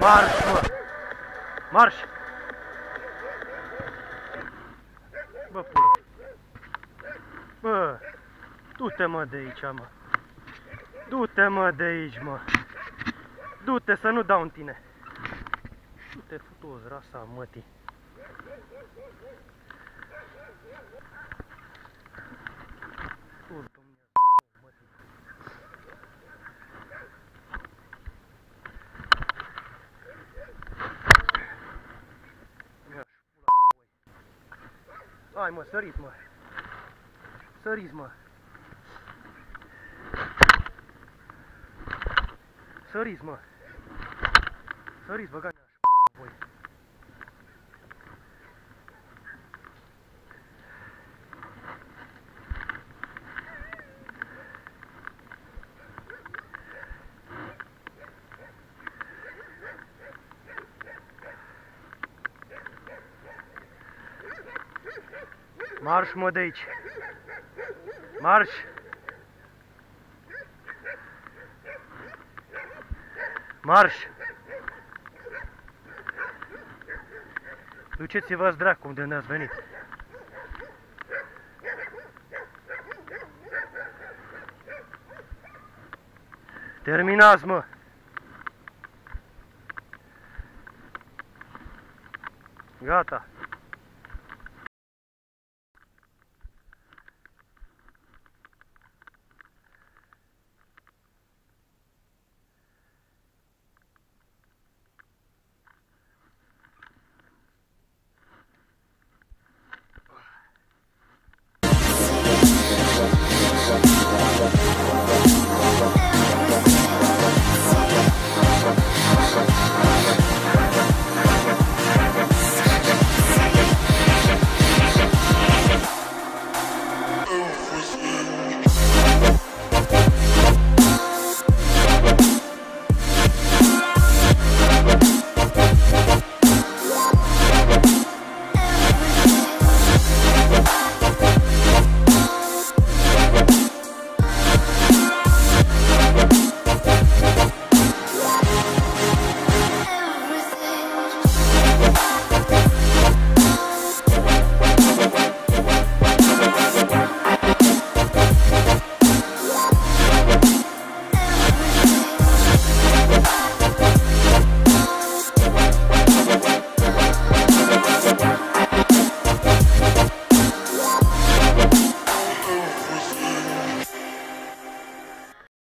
March! March! Bă, pula! Bă! Du-te, mă, de aici, mă! Du-te, mă, de aici, mă! Du-te să nu dau în tine! Du-te, futu-o-ți rasa mătii! Hai, mă, săriți, mă! Săriți, mă! Săriți, mă! Săriți, băgați așa, voi! Marș, mă, de aici! Marș! Marș! Duceți-vă-ți dracu de unde ați venit! Terminați, mă! Gata!